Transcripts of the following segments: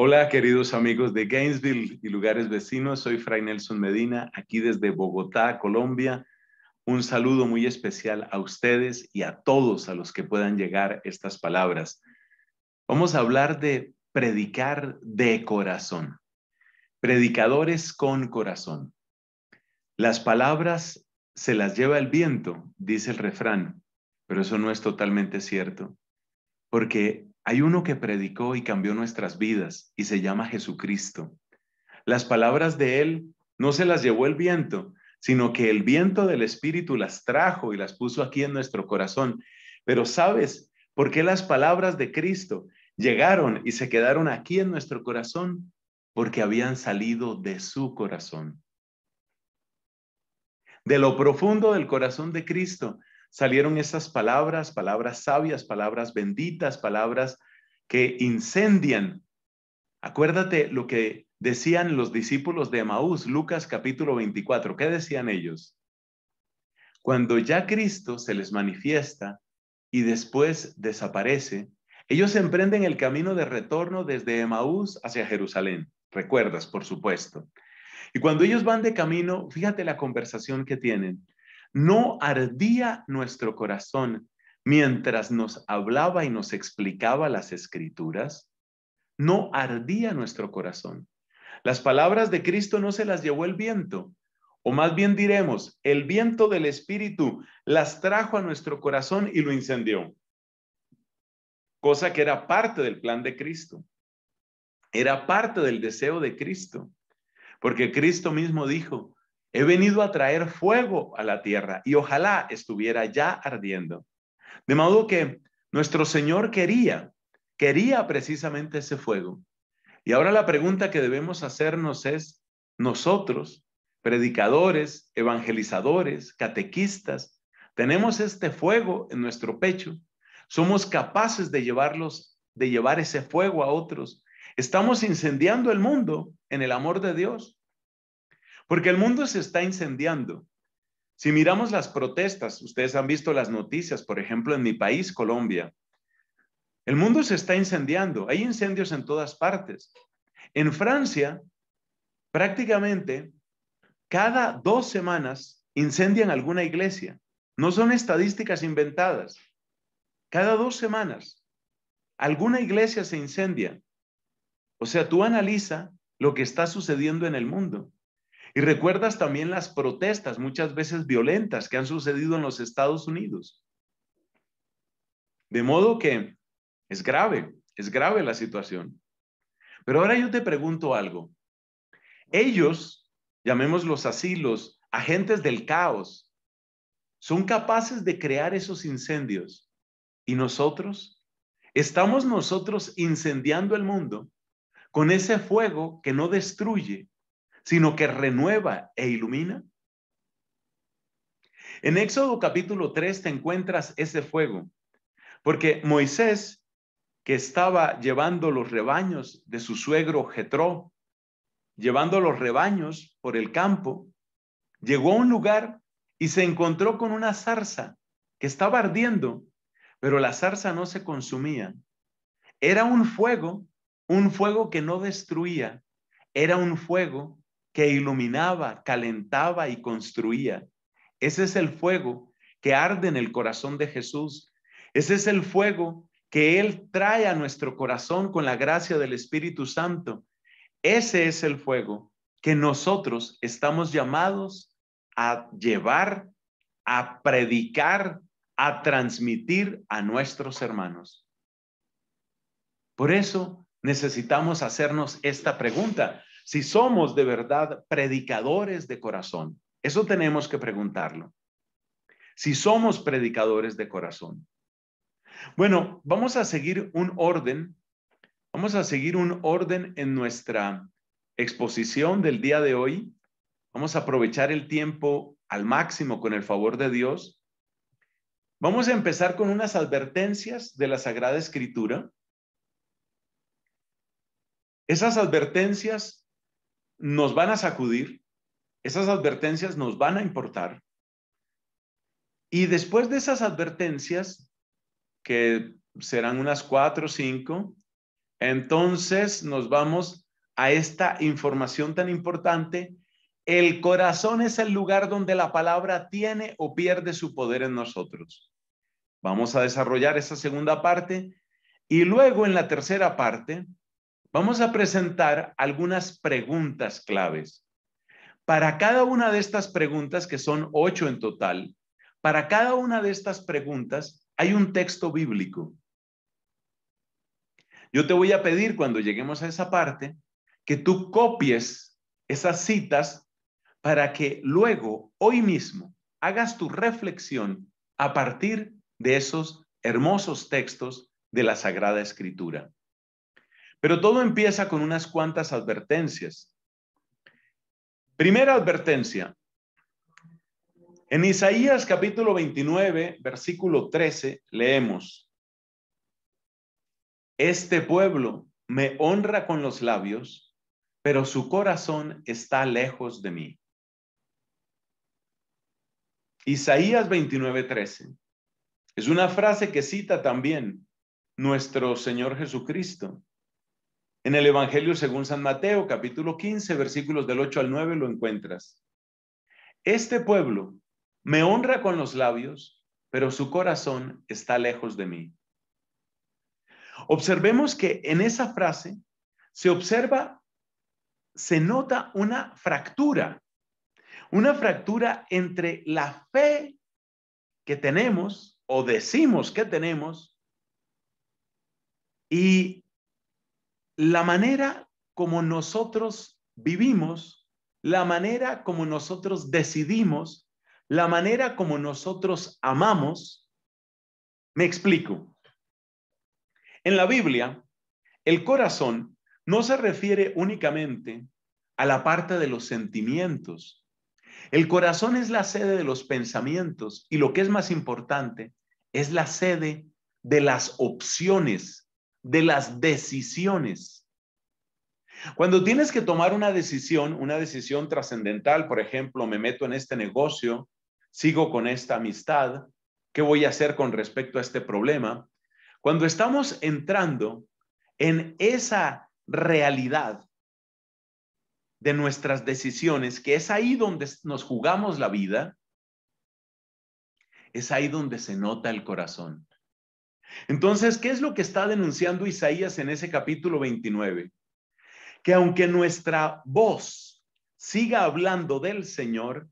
Hola, queridos amigos de Gainesville y lugares vecinos. Soy Fray Nelson Medina, aquí desde Bogotá, Colombia. Un saludo muy especial a ustedes y a todos a los que puedan llegar estas palabras. Vamos a hablar de predicar de corazón. Predicadores con corazón. Las palabras se las lleva el viento, dice el refrán, pero eso no es totalmente cierto, porque hay uno que predicó y cambió nuestras vidas y se llama Jesucristo. Las palabras de él no se las llevó el viento, sino que el viento del Espíritu las trajo y las puso aquí en nuestro corazón. Pero ¿sabes por qué las palabras de Cristo llegaron y se quedaron aquí en nuestro corazón? Porque habían salido de su corazón. De lo profundo del corazón de Cristo salieron esas palabras, palabras sabias, palabras benditas, palabras que incendian. Acuérdate lo que decían los discípulos de Emaús, Lucas capítulo 24. ¿Qué decían ellos? Cuando ya Cristo se les manifiesta y después desaparece, ellos emprenden el camino de retorno desde Emaús hacia Jerusalén. Recuerdas, por supuesto. Y cuando ellos van de camino, fíjate la conversación que tienen. No ardía nuestro corazón mientras nos hablaba y nos explicaba las Escrituras. No ardía nuestro corazón. Las palabras de Cristo no se las llevó el viento. O más bien diremos, el viento del Espíritu las trajo a nuestro corazón y lo incendió. Cosa que era parte del plan de Cristo. Era parte del deseo de Cristo. Porque Cristo mismo dijo: he venido a traer fuego a la tierra y ojalá estuviera ya ardiendo. De modo que nuestro Señor quería precisamente ese fuego. Y ahora la pregunta que debemos hacernos es, nosotros, predicadores, evangelizadores, catequistas, ¿tenemos este fuego en nuestro pecho? ¿Somos capaces de llevar ese fuego a otros? ¿Estamos incendiando el mundo en el amor de Dios? Porque el mundo se está incendiando. Si miramos las protestas, ustedes han visto las noticias, por ejemplo, en mi país, Colombia. El mundo se está incendiando. Hay incendios en todas partes. En Francia, prácticamente cada 2 semanas incendian alguna iglesia. No son estadísticas inventadas. Cada 2 semanas alguna iglesia se incendia. O sea, tú analiza lo que está sucediendo en el mundo. Y recuerdas también las protestas, muchas veces violentas, que han sucedido en los Estados Unidos. De modo que es grave la situación. Pero ahora yo te pregunto algo. Ellos, llamémoslos así, los agentes del caos, son capaces de crear esos incendios. ¿Y nosotros? ¿Estamos nosotros incendiando el mundo con ese fuego que no destruye, sino que renueva e ilumina? En Éxodo capítulo 3 te encuentras ese fuego, porque Moisés, que estaba llevando los rebaños de su suegro Jetró, llevando los rebaños por el campo, llegó a un lugar y se encontró con una zarza que estaba ardiendo, pero la zarza no se consumía. Era un fuego que no destruía, era un fuego que iluminaba, calentaba y construía. Ese es el fuego que arde en el corazón de Jesús. Ese es el fuego que Él trae a nuestro corazón con la gracia del Espíritu Santo. Ese es el fuego que nosotros estamos llamados a llevar, a predicar, a transmitir a nuestros hermanos. Por eso necesitamos hacernos esta pregunta. Si somos de verdad predicadores de corazón, eso tenemos que preguntarlo. Si somos predicadores de corazón. Bueno, vamos a seguir un orden. Vamos a seguir un orden en nuestra exposición del día de hoy. Vamos a aprovechar el tiempo al máximo con el favor de Dios. Vamos a empezar con unas advertencias de la Sagrada Escritura. Esas advertencias nos van a sacudir, esas advertencias nos van a importar. Y después de esas advertencias, que serán unas 4 o 5, Entonces nos vamos a esta información tan importante. El corazón es el lugar donde la palabra tiene o pierde su poder en nosotros. Vamos a desarrollar esa segunda parte y luego en la tercera parte vamos a presentar algunas preguntas claves. Para cada una de estas preguntas, que son 8 en total, para cada una de estas preguntas hay un texto bíblico. Yo te voy a pedir cuando lleguemos a esa parte que tú copies esas citas para que luego, hoy mismo, hagas tu reflexión a partir de esos hermosos textos de la Sagrada Escritura. Pero todo empieza con unas cuantas advertencias. Primera advertencia. En Isaías capítulo 29, versículo 13, leemos: este pueblo me honra con los labios, pero su corazón está lejos de mí. Isaías 29, 13. Es una frase que cita también nuestro Señor Jesucristo. En el Evangelio según San Mateo, capítulo 15, versículos del 8 al 9, lo encuentras. Este pueblo me honra con los labios, pero su corazón está lejos de mí. Observemos que en esa frase se nota una fractura entre la fe que tenemos o decimos que tenemos y la manera como nosotros vivimos, la manera como nosotros decidimos, la manera como nosotros amamos. Me explico. En la Biblia, el corazón no se refiere únicamente a la parte de los sentimientos. El corazón es la sede de los pensamientos y lo que es más importante, es la sede de las opciones, de las decisiones. Cuando tienes que tomar una decisión trascendental, por ejemplo, me meto en este negocio, sigo con esta amistad, ¿qué voy a hacer con respecto a este problema? Cuando estamos entrando en esa realidad de nuestras decisiones, que es ahí donde nos jugamos la vida, es ahí donde se nota el corazón. Entonces, ¿qué es lo que está denunciando Isaías en ese capítulo 29? Que aunque nuestra voz siga hablando del Señor,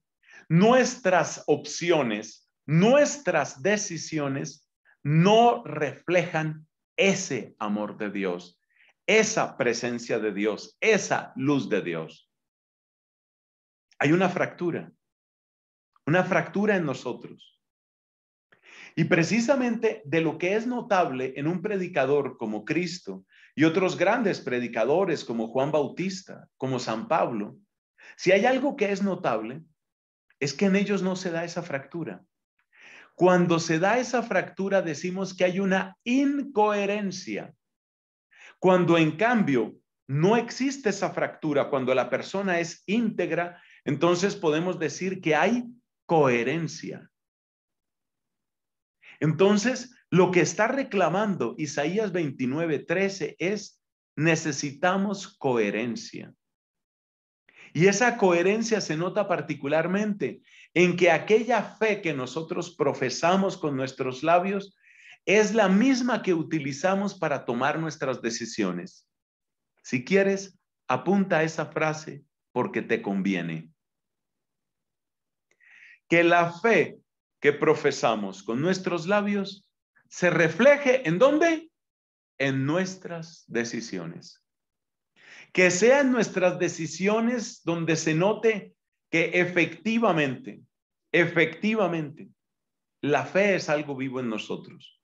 nuestras opciones, nuestras decisiones no reflejan ese amor de Dios, esa presencia de Dios, esa luz de Dios. Hay una fractura en nosotros. Y precisamente de lo que es notable en un predicador como Cristo y otros grandes predicadores como Juan Bautista, como San Pablo, si hay algo que es notable, es que en ellos no se da esa fractura. Cuando se da esa fractura decimos que hay una incoherencia. Cuando en cambio no existe esa fractura, cuando la persona es íntegra, entonces podemos decir que hay coherencia. Entonces, lo que está reclamando Isaías 29:13 es: necesitamos coherencia. Y esa coherencia se nota particularmente en que aquella fe que nosotros profesamos con nuestros labios es la misma que utilizamos para tomar nuestras decisiones. Si quieres, apunta esa frase porque te conviene. Que la fe que profesamos con nuestros labios se refleje ¿en dónde? En nuestras decisiones. Que sean nuestras decisiones donde se note que efectivamente, la fe es algo vivo en nosotros.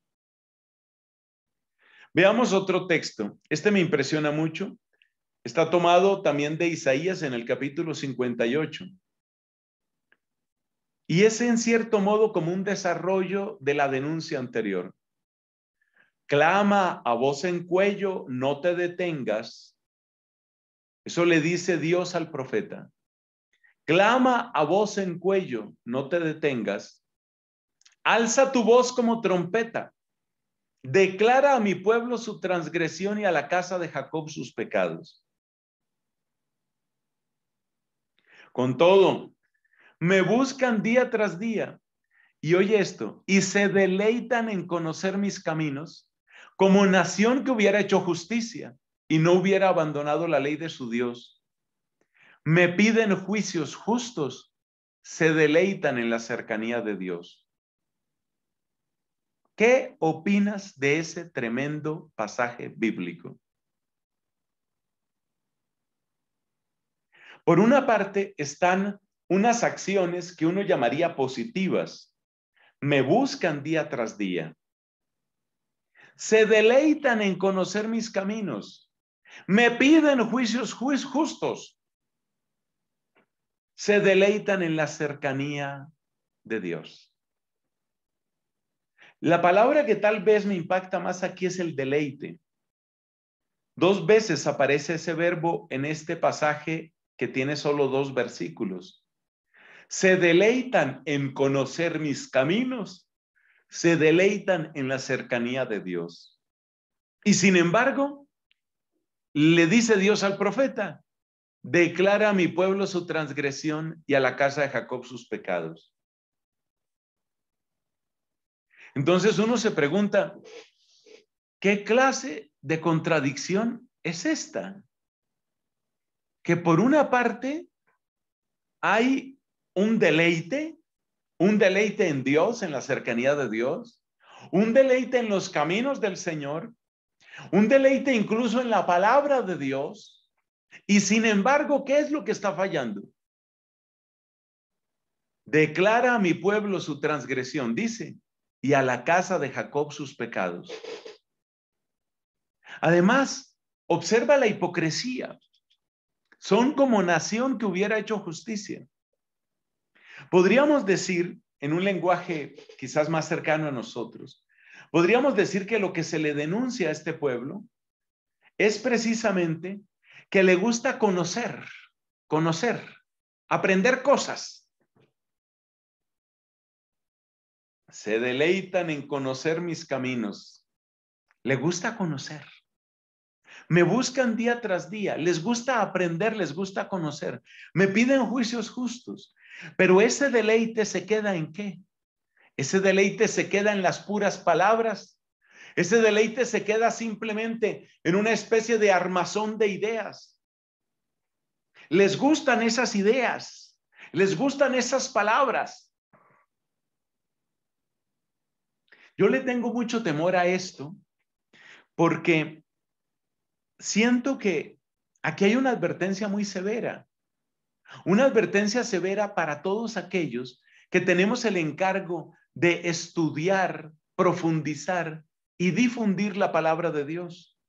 Veamos otro texto. Este me impresiona mucho. Está tomado también de Isaías en el capítulo 58. Y es en cierto modo como un desarrollo de la denuncia anterior. Clama a voz en cuello, no te detengas. Eso le dice Dios al profeta. Clama a voz en cuello, no te detengas. Alza tu voz como trompeta. Declara a mi pueblo su transgresión y a la casa de Jacob sus pecados. Con todo, me buscan día tras día, y oye esto, y se deleitan en conocer mis caminos, como nación que hubiera hecho justicia y no hubiera abandonado la ley de su Dios. Me piden juicios justos, se deleitan en la cercanía de Dios. ¿Qué opinas de ese tremendo pasaje bíblico? Por una parte están unas acciones que uno llamaría positivas. Me buscan día tras día. Se deleitan en conocer mis caminos. Me piden juicios justos. Se deleitan en la cercanía de Dios. La palabra que tal vez me impacta más aquí es el deleite. Dos veces aparece ese verbo en este pasaje que tiene solo dos versículos. Se deleitan en conocer mis caminos. Se deleitan en la cercanía de Dios. Y sin embargo, le dice Dios al profeta, declara a mi pueblo su transgresión y a la casa de Jacob sus pecados. Entonces uno se pregunta, ¿qué clase de contradicción es esta? Que por una parte hay un deleite en Dios, en la cercanía de Dios, un deleite en los caminos del Señor, un deleite incluso en la palabra de Dios, y sin embargo, ¿qué es lo que está fallando? Declara a mi pueblo su transgresión, dice, y a la casa de Jacob sus pecados. Además, observa la hipocresía. Son como nación que hubiera hecho justicia. Podríamos decir, en un lenguaje quizás más cercano a nosotros, podríamos decir que lo que se le denuncia a este pueblo es precisamente que le gusta conocer, aprender cosas. Se deleitan en conocer mis caminos. Le gusta conocer. Me buscan día tras día. Les gusta aprender, les gusta conocer. Me piden juicios justos. Pero ese deleite se queda ¿en qué? Ese deleite se queda en las puras palabras. Ese deleite se queda simplemente en una especie de armazón de ideas. Les gustan esas ideas. Les gustan esas palabras. Yo le tengo mucho temor a esto porque siento que aquí hay una advertencia muy severa. Una advertencia severa para todos aquellos que tenemos el encargo de estudiar, profundizar y difundir la palabra de Dios.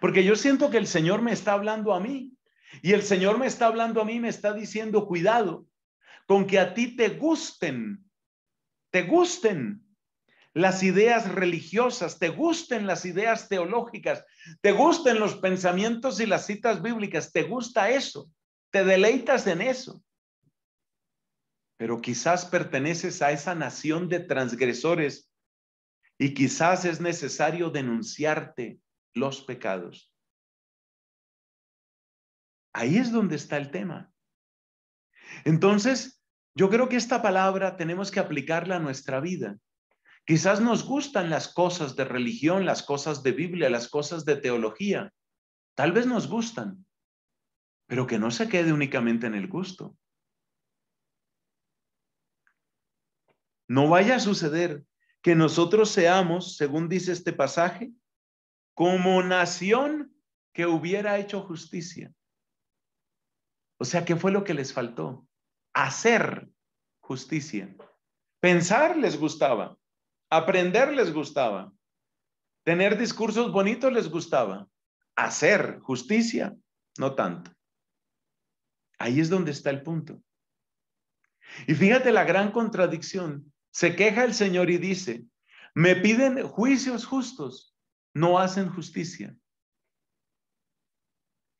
Porque yo siento que el Señor me está hablando a mí y el Señor me está hablando a mí, me está diciendo cuidado con que a ti te gusten las ideas religiosas, te gusten las ideas teológicas, te gusten los pensamientos y las citas bíblicas, te gusta eso, te deleitas en eso. Pero quizás perteneces a esa nación de transgresores y quizás es necesario denunciarte los pecados. Ahí es donde está el tema. Entonces, yo creo que esta palabra tenemos que aplicarla a nuestra vida. Quizás nos gustan las cosas de religión, las cosas de Biblia, las cosas de teología. Tal vez nos gustan, pero que no se quede únicamente en el gusto. No vaya a suceder que nosotros seamos, según dice este pasaje, como nación que hubiera hecho justicia. O sea, ¿qué fue lo que les faltó? Hacer justicia. Pensar les gustaba. Aprender les gustaba, tener discursos bonitos les gustaba, hacer justicia, no tanto. Ahí es donde está el punto. Y fíjate la gran contradicción, se queja el Señor y dice, me piden juicios justos, no hacen justicia.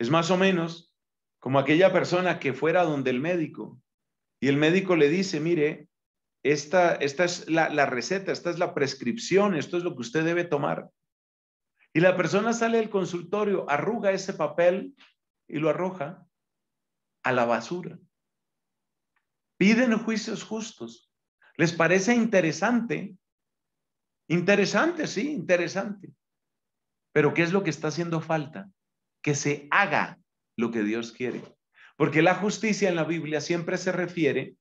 Es más o menos como aquella persona que fuera donde el médico y el médico le dice, mire, Esta es la receta, esta es la prescripción, esto es lo que usted debe tomar. Y la persona sale del consultorio, arruga ese papel y lo arroja a la basura. Piden juicios justos. ¿Les parece interesante? Interesante, sí, interesante. Pero ¿qué es lo que está haciendo falta? Que se haga lo que Dios quiere. Porque la justicia en la Biblia siempre se refiere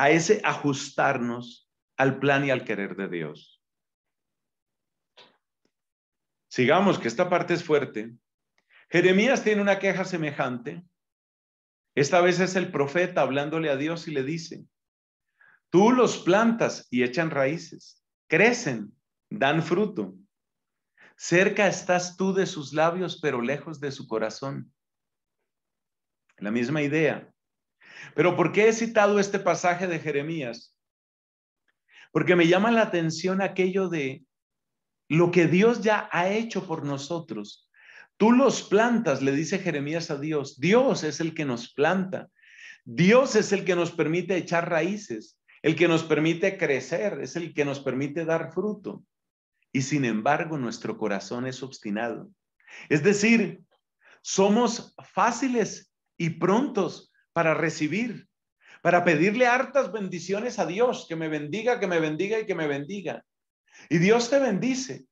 a ese ajustarnos al plan y al querer de Dios. Sigamos, que esta parte es fuerte. Jeremías tiene una queja semejante. Esta vez es el profeta hablándole a Dios y le dice: tú los plantas y echan raíces, crecen, dan fruto. Cerca estás tú de sus labios, pero lejos de su corazón. La misma idea. Pero ¿por qué he citado este pasaje de Jeremías? Porque me llama la atención aquello de lo que Dios ya ha hecho por nosotros. Tú los plantas, le dice Jeremías a Dios. Dios es el que nos planta. Dios es el que nos permite echar raíces, el que nos permite crecer, es el que nos permite dar fruto. Y sin embargo, nuestro corazón es obstinado. Es decir, somos fáciles y prontos para recibir, para pedirle hartas bendiciones a Dios, que me bendiga, que me bendiga y que me bendiga. Y Dios te bendice,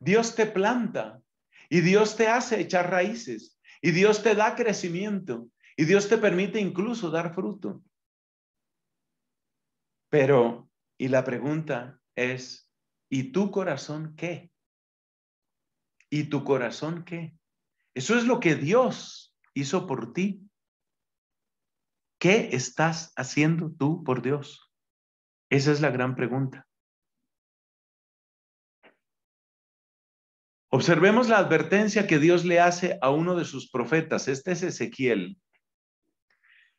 Dios te planta, y Dios te hace echar raíces, y Dios te da crecimiento, y Dios te permite incluso dar fruto. Pero, y la pregunta es, ¿y tu corazón qué? ¿Y tu corazón qué? Eso es lo que Dios hizo por ti. ¿Qué estás haciendo tú por Dios? Esa es la gran pregunta. Observemos la advertencia que Dios le hace a uno de sus profetas. Este es Ezequiel.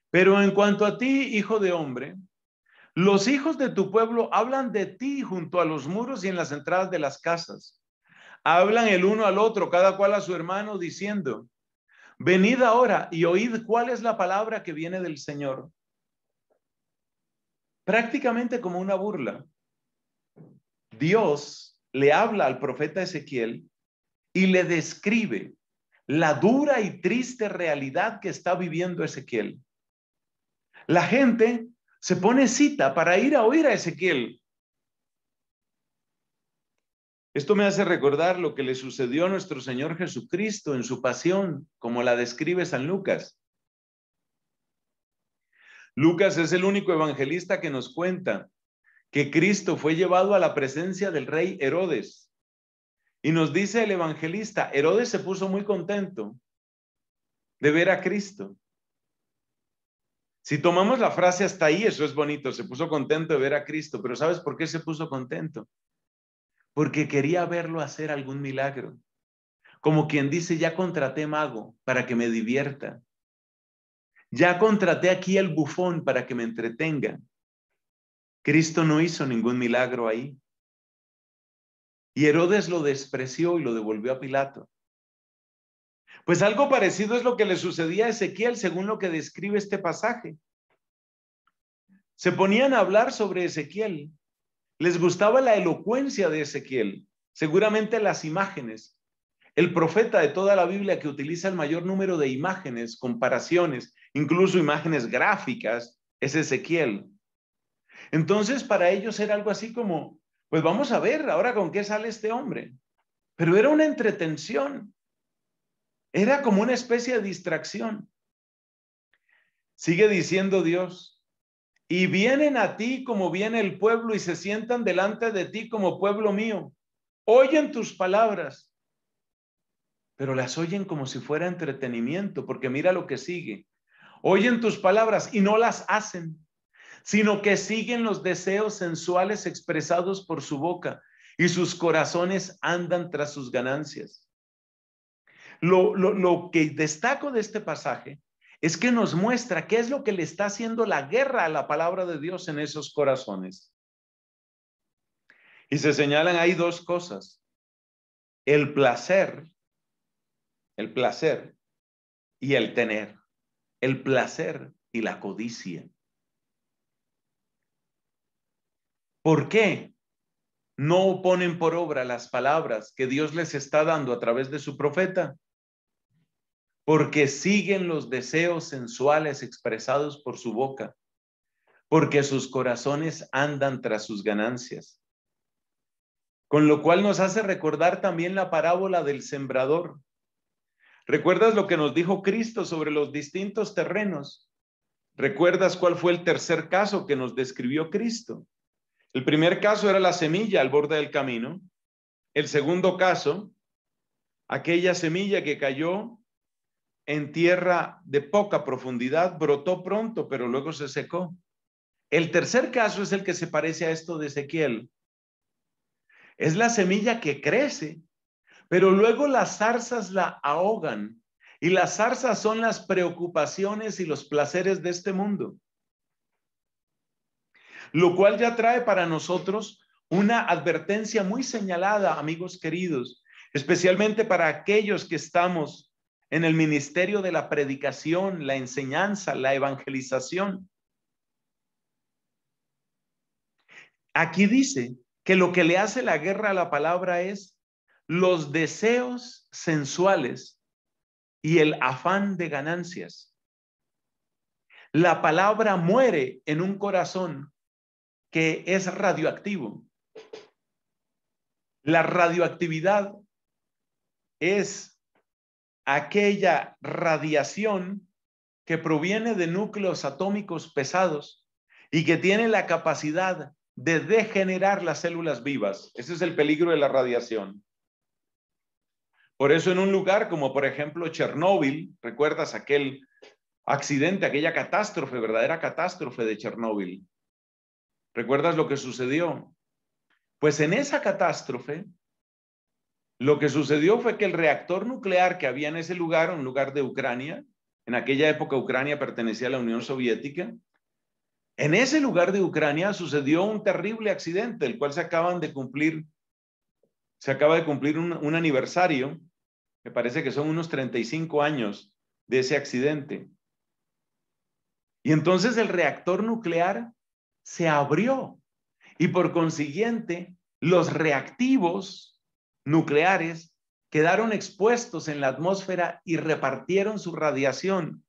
Pero en cuanto a ti, hijo de hombre, los hijos de tu pueblo hablan de ti junto a los muros y en las entradas de las casas. Hablan el uno al otro, cada cual a su hermano, diciendo: venid ahora y oíd cuál es la palabra que viene del Señor. Prácticamente como una burla, Dios le habla al profeta Ezequiel y le describe la dura y triste realidad que está viviendo Ezequiel. La gente se pone cita para ir a oír a Ezequiel. Esto me hace recordar lo que le sucedió a nuestro Señor Jesucristo en su pasión, como la describe San Lucas. Lucas es el único evangelista que nos cuenta que Cristo fue llevado a la presencia del rey Herodes. Y nos dice el evangelista: Herodes se puso muy contento de ver a Cristo. Si tomamos la frase hasta ahí, eso es bonito, se puso contento de ver a Cristo. Pero ¿sabes por qué se puso contento? Porque quería verlo hacer algún milagro. Como quien dice: ya contraté mago para que me divierta. Ya contraté aquí el bufón para que me entretenga. Cristo no hizo ningún milagro ahí. Y Herodes lo despreció y lo devolvió a Pilato. Pues algo parecido es lo que le sucedía a Ezequiel, según lo que describe este pasaje. Se ponían a hablar sobre Ezequiel. Les gustaba la elocuencia de Ezequiel, seguramente las imágenes. El profeta de toda la Biblia que utiliza el mayor número de imágenes, comparaciones, incluso imágenes gráficas, es Ezequiel. Entonces, para ellos era algo así como: pues vamos a ver ahora con qué sale este hombre. Pero era una entretención. Era como una especie de distracción. Sigue diciendo Dios: y vienen a ti como viene el pueblo y se sientan delante de ti como pueblo mío. Oyen tus palabras, pero las oyen como si fuera entretenimiento, porque mira lo que sigue. Oyen tus palabras y no las hacen, sino que siguen los deseos sensuales expresados por su boca y sus corazones andan tras sus ganancias. Lo que destaco de este pasaje es que nos muestra qué es lo que le está haciendo la guerra a la palabra de Dios en esos corazones. Y se señalan ahí dos cosas: el placer y el tener, el placer y la codicia. ¿Por qué no ponen por obra las palabras que Dios les está dando a través de su profeta? Porque siguen los deseos sensuales expresados por su boca, porque sus corazones andan tras sus ganancias. Con lo cual nos hace recordar también la parábola del sembrador. ¿Recuerdas lo que nos dijo Cristo sobre los distintos terrenos? ¿Recuerdas cuál fue el tercer caso que nos describió Cristo? El primer caso era la semilla al borde del camino. El segundo caso, aquella semilla que cayó en tierra de poca profundidad, brotó pronto, pero luego se secó. El tercer caso es el que se parece a esto de Ezequiel. Es la semilla que crece, pero luego las zarzas la ahogan, y las zarzas son las preocupaciones y los placeres de este mundo. Lo cual ya trae para nosotros una advertencia muy señalada, amigos queridos, especialmente para aquellos que estamos en el ministerio de la predicación, la enseñanza, la evangelización. Aquí dice que lo que le hace la guerra a la palabra es los deseos sensuales y el afán de ganancias. La palabra muere en un corazón que es radioactivo. La radioactividad es aquella radiación que proviene de núcleos atómicos pesados y que tiene la capacidad de degenerar las células vivas. Ese es el peligro de la radiación. Por eso en un lugar como por ejemplo Chernóbil, ¿recuerdas aquel accidente, aquella catástrofe, verdadera catástrofe de Chernóbil? ¿Recuerdas lo que sucedió? Pues en esa catástrofe, lo que sucedió fue que el reactor nuclear que había en ese lugar, un lugar de Ucrania, en aquella época Ucrania pertenecía a la Unión Soviética, en ese lugar de Ucrania sucedió un terrible accidente, el cual se acaba de cumplir un aniversario, me parece que son unos 35 años de ese accidente. Y entonces el reactor nuclear se abrió y por consiguiente los reactivos nucleares quedaron expuestos en la atmósfera y repartieron su radiación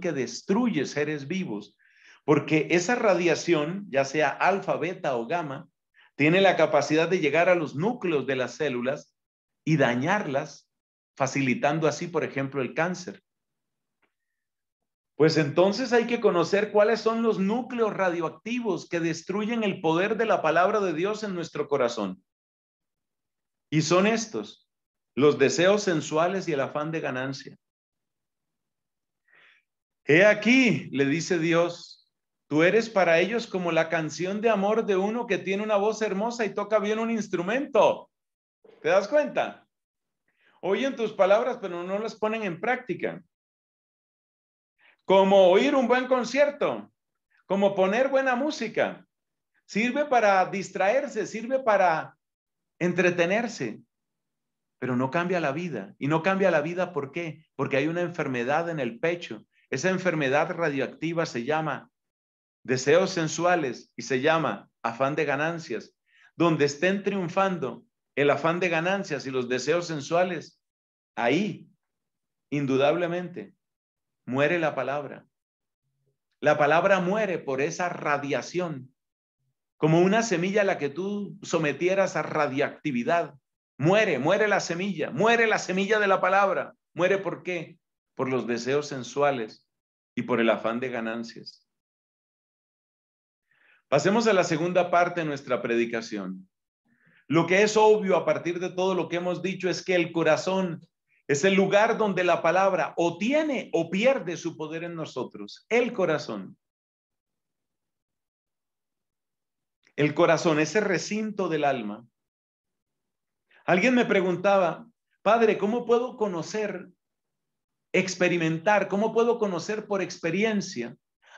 que destruye seres vivos. Porque esa radiación, ya sea alfa, beta o gamma, tiene la capacidad de llegar a los núcleos de las células y dañarlas, facilitando así, por ejemplo, el cáncer. Pues entonces hay que conocer cuáles son los núcleos radioactivos que destruyen el poder de la palabra de Dios en nuestro corazón. Y son estos, los deseos sensuales y el afán de ganancia. He aquí, le dice Dios, tú eres para ellos como la canción de amor de uno que tiene una voz hermosa y toca bien un instrumento. ¿Te das cuenta? Oyen tus palabras, pero no las ponen en práctica. Como oír un buen concierto, como poner buena música. Sirve para distraerse, sirve para entretenerse, pero no cambia la vida. Y no cambia la vida, ¿por qué? Porque hay una enfermedad en el pecho. Esa enfermedad radioactiva se llama deseos sensuales y se llama afán de ganancias. Donde estén triunfando el afán de ganancias y los deseos sensuales, ahí, indudablemente, muere la palabra. La palabra muere por esa radiación. Como una semilla a la que tú sometieras a radioactividad. Muere la semilla. Muere la semilla de la palabra. ¿Muere por qué? Por los deseos sensuales y por el afán de ganancias. Pasemos a la segunda parte de nuestra predicación. Lo que es obvio a partir de todo lo que hemos dicho es que el corazón es el lugar donde la palabra o tiene o pierde su poder en nosotros. El corazón. El corazón, ese recinto del alma. Alguien me preguntaba, padre, ¿cómo puedo conocer, experimentar, cómo puedo conocer por experiencia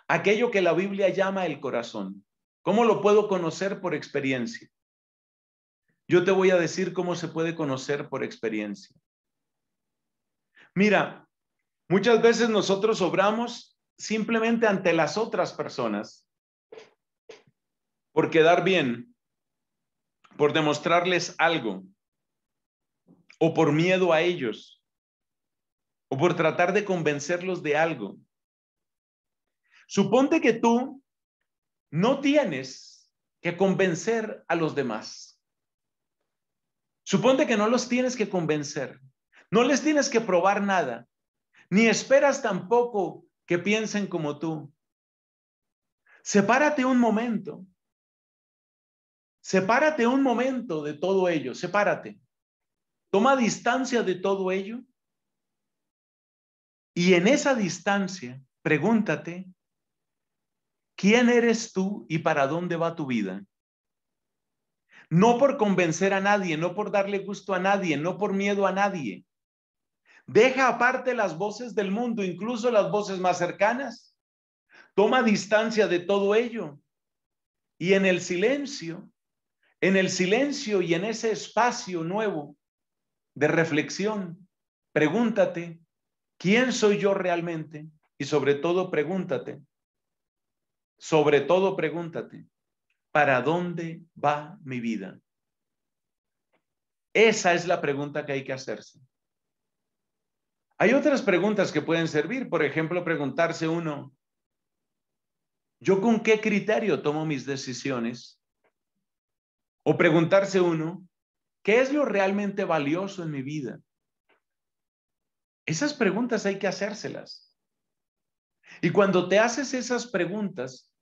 aquello que la Biblia llama el corazón? ¿Cómo lo puedo conocer por experiencia? Yo te voy a decir cómo se puede conocer por experiencia. Mira, muchas veces nosotros obramos simplemente ante las otras personas. por quedar bien, por demostrarles algo, o por miedo a ellos, o por tratar de convencerlos de algo. Suponte que tú no tienes que convencer a los demás. Suponte que no los tienes que convencer, no les tienes que probar nada, ni esperas tampoco que piensen como tú. Sepárate un momento. Sepárate un momento de todo ello, sepárate. Toma distancia de todo ello. Y en esa distancia, pregúntate, ¿quién eres tú y para dónde va tu vida? No por convencer a nadie, no por darle gusto a nadie, no por miedo a nadie. Deja aparte las voces del mundo, incluso las voces más cercanas. Toma distancia de todo ello. Y en el silencio, y en ese espacio nuevo de reflexión, pregúntate, ¿quién soy yo realmente? Y sobre todo pregúntate, ¿para dónde va mi vida? Esa es la pregunta que hay que hacerse. Hay otras preguntas que pueden servir, por ejemplo, preguntarse uno, ¿yo con qué criterio tomo mis decisiones? O preguntarse uno, ¿qué es lo realmente valioso en mi vida? Esas preguntas hay que hacérselas. Y cuando te haces esas preguntas,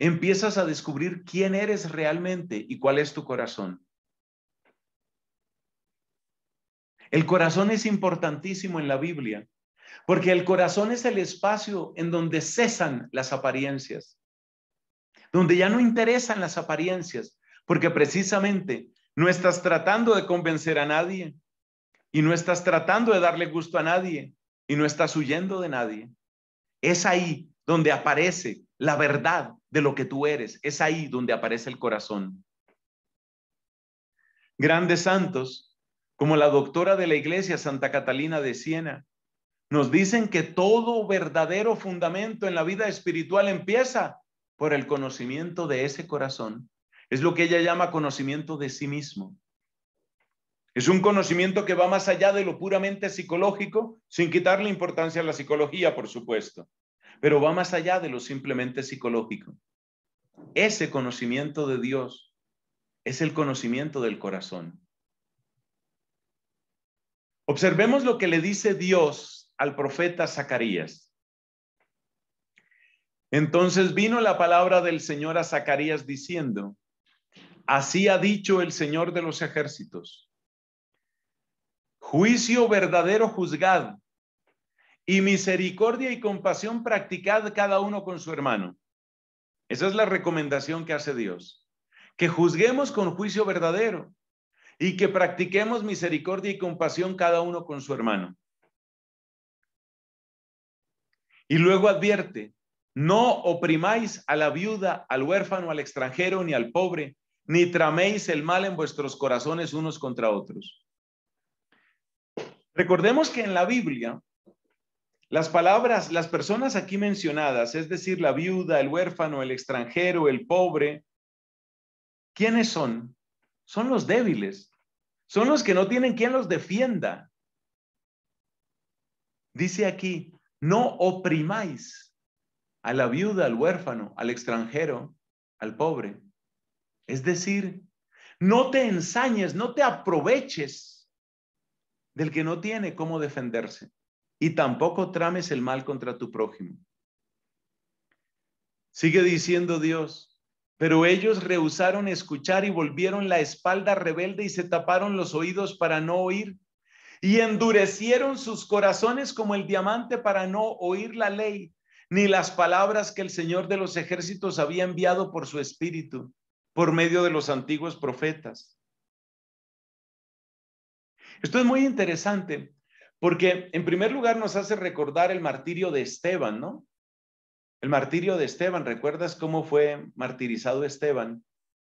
empiezas a descubrir quién eres realmente y cuál es tu corazón. El corazón es importantísimo en la Biblia, porque el corazón es el espacio en donde cesan las apariencias, donde ya no interesan las apariencias. Porque precisamente no estás tratando de convencer a nadie y no estás tratando de darle gusto a nadie y no estás huyendo de nadie. Es ahí donde aparece la verdad de lo que tú eres. Es ahí donde aparece el corazón. Grandes santos, como la doctora de la Iglesia, Santa Catalina de Siena, nos dicen que todo verdadero fundamento en la vida espiritual empieza por el conocimiento de ese corazón. Es lo que ella llama conocimiento de sí mismo. Es un conocimiento que va más allá de lo puramente psicológico, sin quitarle importancia a la psicología, por supuesto, pero va más allá de lo simplemente psicológico. Ese conocimiento de Dios es el conocimiento del corazón. Observemos lo que le dice Dios al profeta Zacarías. Entonces vino la palabra del Señor a Zacarías diciendo: así ha dicho el Señor de los ejércitos: juicio verdadero juzgad, y misericordia y compasión practicad cada uno con su hermano. Esa es la recomendación que hace Dios, que juzguemos con juicio verdadero y que practiquemos misericordia y compasión cada uno con su hermano. Y luego advierte: no oprimáis a la viuda, al huérfano, al extranjero, ni al pobre, ni traméis el mal en vuestros corazones unos contra otros. Recordemos que en la Biblia, las palabras, las personas aquí mencionadas, es decir, la viuda, el huérfano, el extranjero, el pobre, ¿quiénes son? Son los débiles, son los que no tienen quien los defienda. Dice aquí: no oprimáis a la viuda, al huérfano, al extranjero, al pobre. Es decir, no te ensañes, no te aproveches del que no tiene cómo defenderse y tampoco trames el mal contra tu prójimo. Sigue diciendo Dios: pero ellos rehusaron escuchar y volvieron la espalda rebelde y se taparon los oídos para no oír y endurecieron sus corazones como el diamante para no oír la ley ni las palabras que el Señor de los ejércitos había enviado por su espíritu, por medio de los antiguos profetas. Esto es muy interesante porque en primer lugar nos hace recordar el martirio de Esteban, ¿no? El martirio de Esteban, ¿recuerdas cómo fue martirizado Esteban?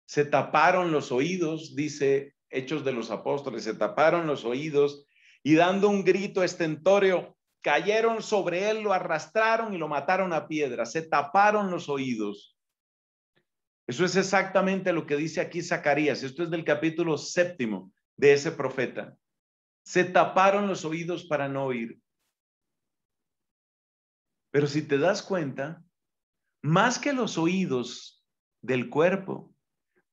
Se taparon los oídos, dice Hechos de los Apóstoles, se taparon los oídos y dando un grito estentóreo, cayeron sobre él, lo arrastraron y lo mataron a piedra, se taparon los oídos. Eso es exactamente lo que dice aquí Zacarías. Esto es del capítulo 7 de ese profeta. Se taparon los oídos para no oír. Pero si te das cuenta, más que los oídos del cuerpo,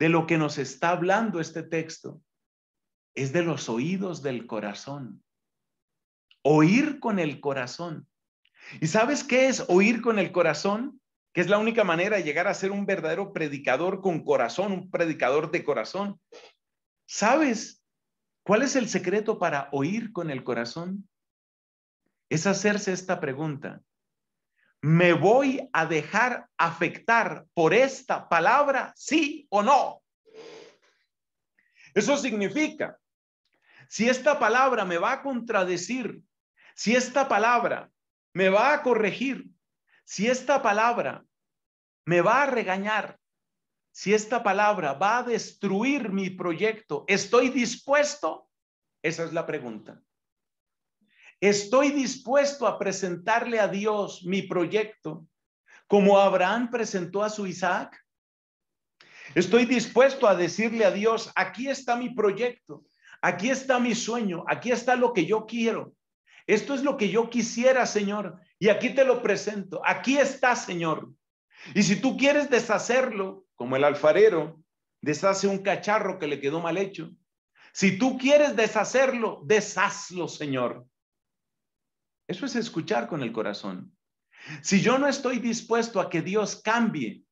de lo que nos está hablando este texto, es de los oídos del corazón. Oír con el corazón. ¿Y sabes qué es oír con el corazón? Que es la única manera de llegar a ser un verdadero predicador con corazón, un predicador de corazón. ¿Sabes cuál es el secreto para oír con el corazón? Es hacerse esta pregunta. ¿Me voy a dejar afectar por esta palabra, sí o no? Eso significa, si esta palabra me va a contradecir, si esta palabra me va a corregir, si esta palabra me va a regañar, si esta palabra va a destruir mi proyecto, ¿estoy dispuesto? Esa es la pregunta. ¿Estoy dispuesto a presentarle a Dios mi proyecto como Abraham presentó a su Isaac? ¿Estoy dispuesto a decirle a Dios, aquí está mi proyecto, aquí está mi sueño, aquí está lo que yo quiero? Esto es lo que yo quisiera, Señor, y aquí te lo presento. Aquí está, Señor. Y si tú quieres deshacerlo, como el alfarero deshace un cacharro que le quedó mal hecho, si tú quieres deshacerlo, deshazlo, Señor. Eso es escuchar con el corazón. Si yo no estoy dispuesto a que Dios cambie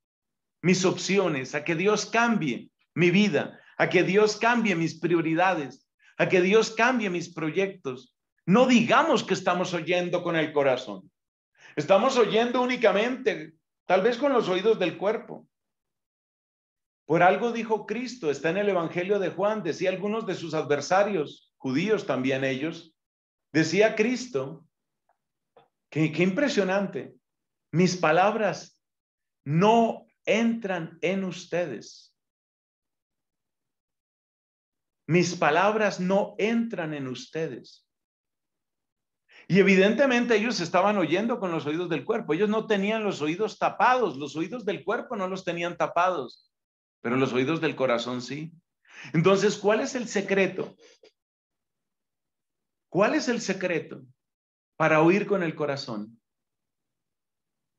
mis opciones, a que Dios cambie mi vida, a que Dios cambie mis prioridades, a que Dios cambie mis proyectos, no digamos que estamos oyendo con el corazón. Estamos oyendo únicamente, tal vez con los oídos del cuerpo. Por algo dijo Cristo, está en el Evangelio de Juan, decía algunos de sus adversarios, judíos también ellos, decía Cristo, Qué impresionante. Mis palabras no entran en ustedes. Mis palabras no entran en ustedes. Y evidentemente ellos estaban oyendo con los oídos del cuerpo. Ellos no tenían los oídos tapados. Los oídos del cuerpo no los tenían tapados. Pero los oídos del corazón sí. Entonces, ¿cuál es el secreto? ¿Cuál es el secreto para oír con el corazón?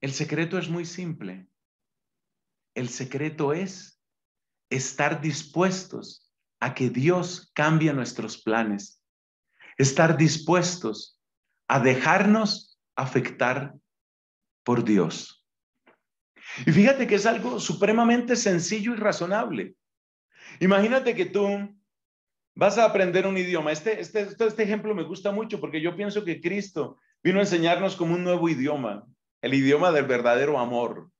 El secreto es muy simple. El secreto es estar dispuestos a que Dios cambie nuestros planes. Estar dispuestos a dejarnos afectar por Dios. Y fíjate que es algo supremamente sencillo y razonable. Imagínate que tú vas a aprender un idioma. Este ejemplo me gusta mucho porque yo pienso que Cristo vino a enseñarnos como un nuevo idioma, el idioma del verdadero amor.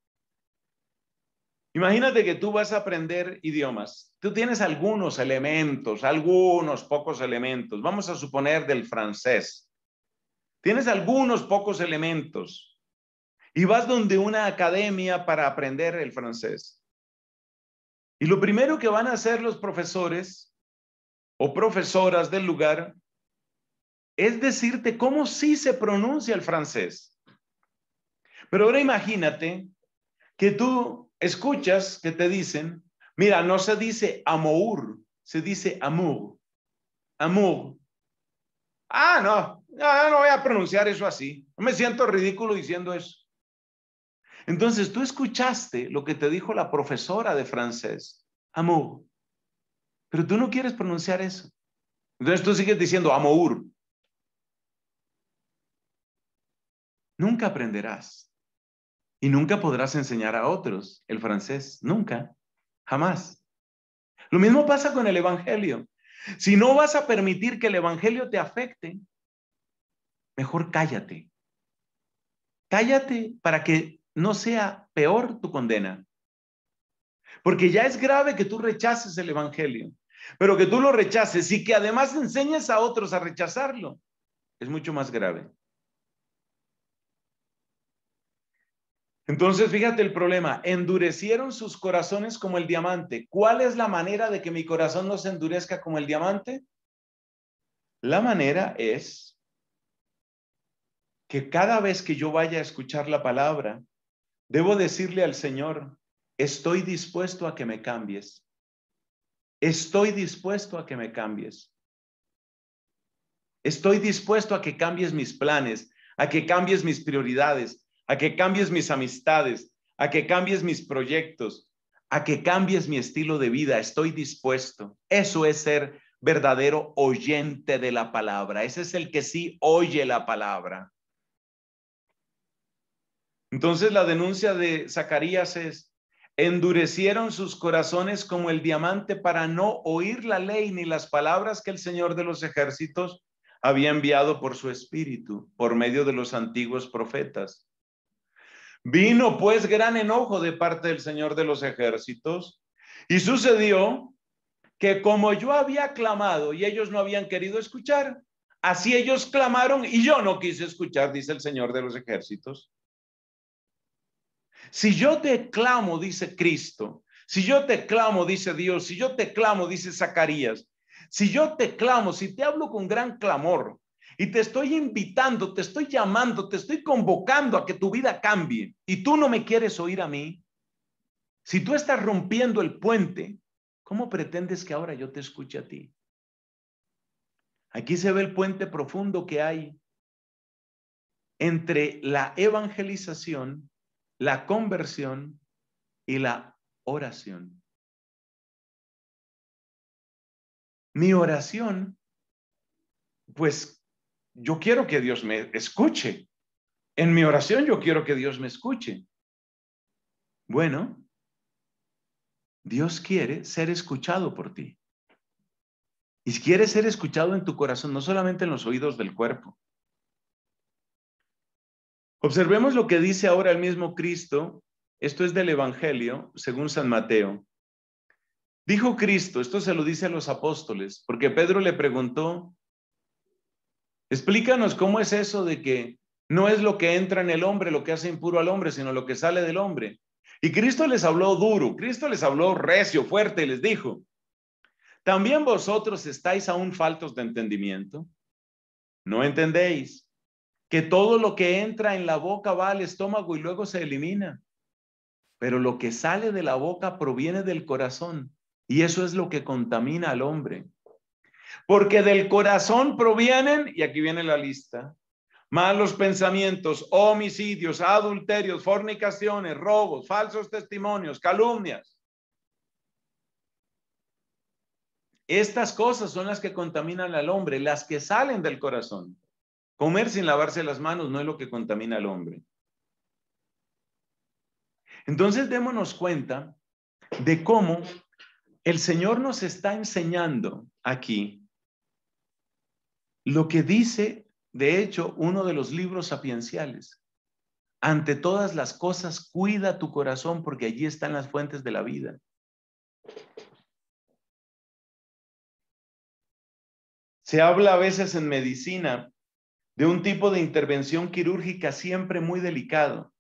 Imagínate que tú vas a aprender idiomas. Tú tienes algunos elementos, algunos pocos elementos. Vamos a suponer del francés. Tienes algunos pocos elementos y vas donde una academia para aprender el francés. Y lo primero que van a hacer los profesores o profesoras del lugar, es decirte cómo sí se pronuncia el francés. Pero ahora imagínate que tú escuchas que te dicen, mira, no se dice amour, se dice amour, amour. Ah, no voy a pronunciar eso así. No me siento ridículo diciendo eso. Entonces tú escuchaste lo que te dijo la profesora de francés, amour. Pero tú no quieres pronunciar eso. Entonces tú sigues diciendo amour. Nunca aprenderás. Y nunca podrás enseñar a otros el francés. Nunca. Jamás. Lo mismo pasa con el evangelio. Si no vas a permitir que el evangelio te afecte, mejor cállate. Cállate para que no sea peor tu condena. Porque ya es grave que tú rechaces el evangelio, pero que tú lo rechaces y que además enseñes a otros a rechazarlo, es mucho más grave. Entonces, fíjate el problema, endurecieron sus corazones como el diamante. ¿Cuál es la manera de que mi corazón no se endurezca como el diamante? La manera es que cada vez que yo vaya a escuchar la palabra, debo decirle al Señor, Estoy dispuesto a que me cambies. Estoy dispuesto a que me cambies. Estoy dispuesto a que cambies mis planes, a que cambies mis prioridades, a que cambies mis amistades, a que cambies mis proyectos, a que cambies mi estilo de vida. Estoy dispuesto. Eso es ser verdadero oyente de la palabra. Ese es el que sí oye la palabra. Entonces la denuncia de Zacarías es: endurecieron sus corazones como el diamante para no oír la ley ni las palabras que el Señor de los ejércitos había enviado por su espíritu, por medio de los antiguos profetas. Vino pues gran enojo de parte del Señor de los ejércitos, y sucedió que como yo había clamado y ellos no habían querido escuchar, así ellos clamaron y yo no quise escuchar, dice el Señor de los ejércitos. Si yo te clamo, dice Cristo, si yo te clamo, dice Dios, si yo te clamo, dice Zacarías, si yo te clamo, si te hablo con gran clamor y te estoy invitando, te estoy llamando, te estoy convocando a que tu vida cambie y tú no me quieres oír a mí, si tú estás rompiendo el puente, ¿cómo pretendes que ahora yo te escuche a ti? Aquí se ve el puente profundo que hay entre la evangelización, la conversión y la oración. Mi oración, pues yo quiero que Dios me escuche. En mi oración yo quiero que Dios me escuche. Bueno, Dios quiere ser escuchado por ti. Y quiere ser escuchado en tu corazón, no solamente en los oídos del cuerpo. Observemos lo que dice ahora el mismo Cristo. Esto es del Evangelio, según San Mateo. Dijo Cristo, esto se lo dice a los apóstoles, porque Pedro le preguntó: explícanos cómo es eso de que no es lo que entra en el hombre lo que hace impuro al hombre, sino lo que sale del hombre. Y Cristo les habló duro, Cristo les habló recio, fuerte, y les dijo: ¿también vosotros estáis aún faltos de entendimiento? ¿No entendéis que todo lo que entra en la boca va al estómago y luego se elimina? Pero lo que sale de la boca proviene del corazón, y eso es lo que contamina al hombre. Porque del corazón provienen, y aquí viene la lista, malos pensamientos, homicidios, adulterios, fornicaciones, robos, falsos testimonios, calumnias. Estas cosas son las que contaminan al hombre, las que salen del corazón. Comer sin lavarse las manos no es lo que contamina al hombre. Entonces démonos cuenta de cómo el Señor nos está enseñando aquí lo que dice, de hecho, uno de los libros sapienciales. Ante todas las cosas, cuida tu corazón, porque allí están las fuentes de la vida. Se habla a veces en medicina de un tipo de intervención quirúrgica siempre muy delicado.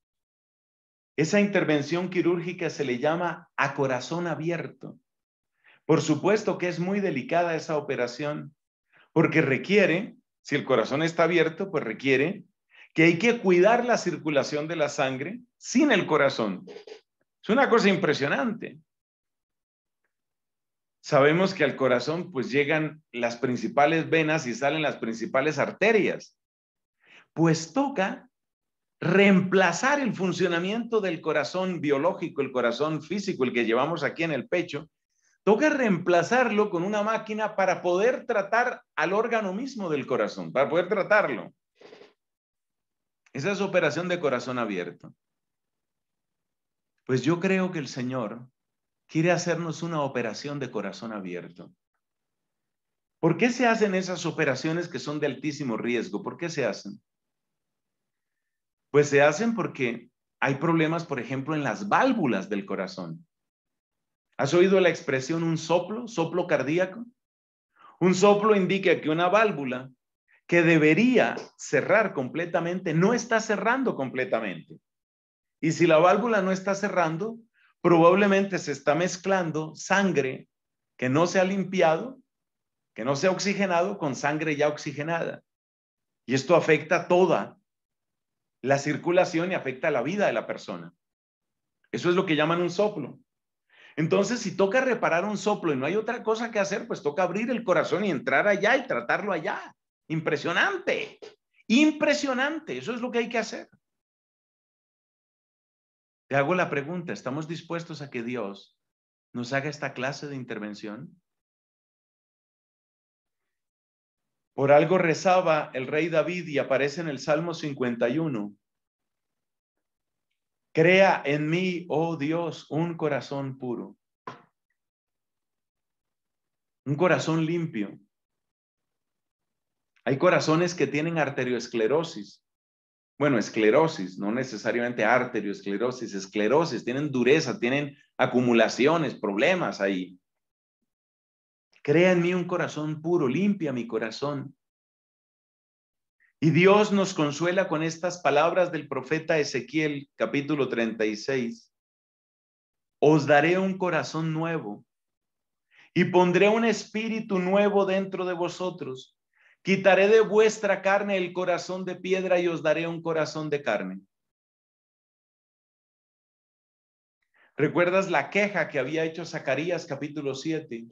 Esa intervención quirúrgica se le llama a corazón abierto. Por supuesto que es muy delicada esa operación, porque requiere, si el corazón está abierto, pues requiere que hay que cuidar la circulación de la sangre sin el corazón. Es una cosa impresionante. Sabemos que al corazón pues llegan las principales venas y salen las principales arterias. Pues toca reemplazar el funcionamiento del corazón biológico, el corazón físico, el que llevamos aquí en el pecho, toca reemplazarlo con una máquina para poder tratar al órgano mismo del corazón, para poder tratarlo. Esa es operación de corazón abierto. Pues yo creo que el Señor quiere hacernos una operación de corazón abierto. ¿Por qué se hacen esas operaciones que son de altísimo riesgo? ¿Por qué se hacen? Pues se hacen porque hay problemas, por ejemplo, en las válvulas del corazón. ¿Has oído la expresión un soplo, soplo cardíaco? Un soplo indica que una válvula que debería cerrar completamente no está cerrando completamente. Y si la válvula no está cerrando, probablemente se está mezclando sangre que no se ha limpiado, que no se ha oxigenado, con sangre ya oxigenada. Y esto afecta toda la circulación y afecta la vida de la persona. Eso es lo que llaman un soplo. Entonces, si toca reparar un soplo y no hay otra cosa que hacer, pues toca abrir el corazón y entrar allá y tratarlo allá. Impresionante, impresionante. Eso es lo que hay que hacer. Te hago la pregunta, ¿estamos dispuestos a que Dios nos haga esta clase de intervención? Por algo rezaba el rey David y aparece en el Salmo 51. Crea en mí, oh Dios, un corazón puro. Un corazón limpio. Hay corazones que tienen arterioesclerosis. Bueno, esclerosis, no necesariamente arteriosclerosis, esclerosis, tienen dureza, tienen acumulaciones, problemas ahí. Crea en mí un corazón puro, limpia mi corazón. Y Dios nos consuela con estas palabras del profeta Ezequiel, capítulo 36. Os daré un corazón nuevo y pondré un espíritu nuevo dentro de vosotros. Quitaré de vuestra carne el corazón de piedra y os daré un corazón de carne. ¿Recuerdas la queja que había hecho Zacarías, capítulo 7?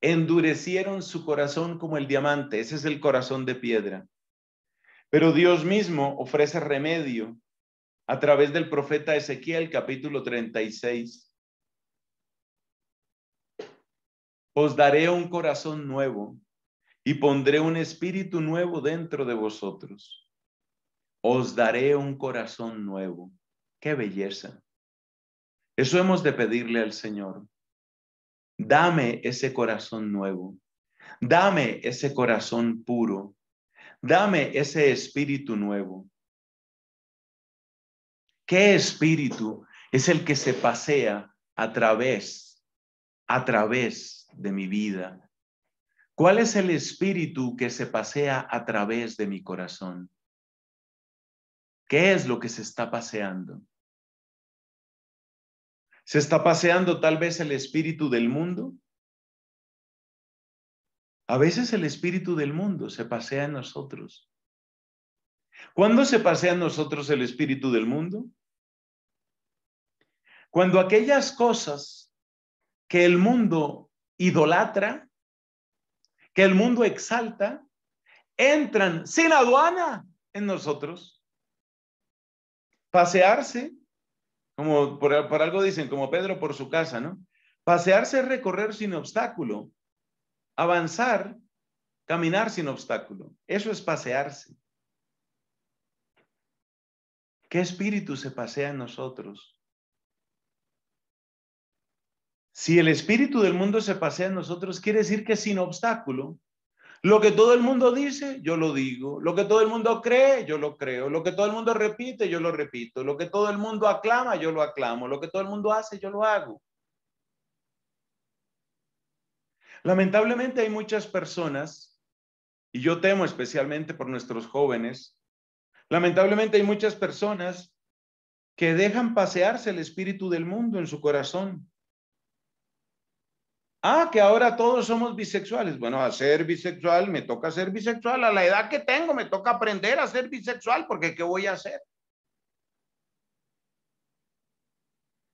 Endurecieron su corazón como el diamante. Ese es el corazón de piedra. Pero Dios mismo ofrece remedio a través del profeta Ezequiel, capítulo 36. Os daré un corazón nuevo. Y pondré un espíritu nuevo dentro de vosotros. Os daré un corazón nuevo. ¡Qué belleza! Eso hemos de pedirle al Señor. Dame ese corazón nuevo. Dame ese corazón puro. Dame ese espíritu nuevo. ¿Qué espíritu es el que se pasea a través de mi vida? ¿Cuál es el espíritu que se pasea a través de mi corazón? ¿Qué es lo que se está paseando? ¿Se está paseando tal vez el espíritu del mundo? A veces el espíritu del mundo se pasea en nosotros. ¿Cuándo se pasea en nosotros el espíritu del mundo? Cuando aquellas cosas que el mundo idolatra, que el mundo exalta, entran sin aduana en nosotros. Pasearse, como por algo dicen, como Pedro por su casa, ¿no? Pasearse es recorrer sin obstáculo, avanzar, caminar sin obstáculo. Eso es pasearse. ¿Qué espíritu se pasea en nosotros? Si el espíritu del mundo se pasea en nosotros, quiere decir que sin obstáculo. Lo que todo el mundo dice, yo lo digo. Lo que todo el mundo cree, yo lo creo. Lo que todo el mundo repite, yo lo repito. Lo que todo el mundo aclama, yo lo aclamo. Lo que todo el mundo hace, yo lo hago. Lamentablemente hay muchas personas, y yo temo especialmente por nuestros jóvenes, lamentablemente hay muchas personas que dejan pasearse el espíritu del mundo en su corazón. Ah, que ahora todos somos bisexuales. Bueno, a ser bisexual, me toca ser bisexual. A la edad que tengo, me toca aprender a ser bisexual, porque ¿qué voy a hacer?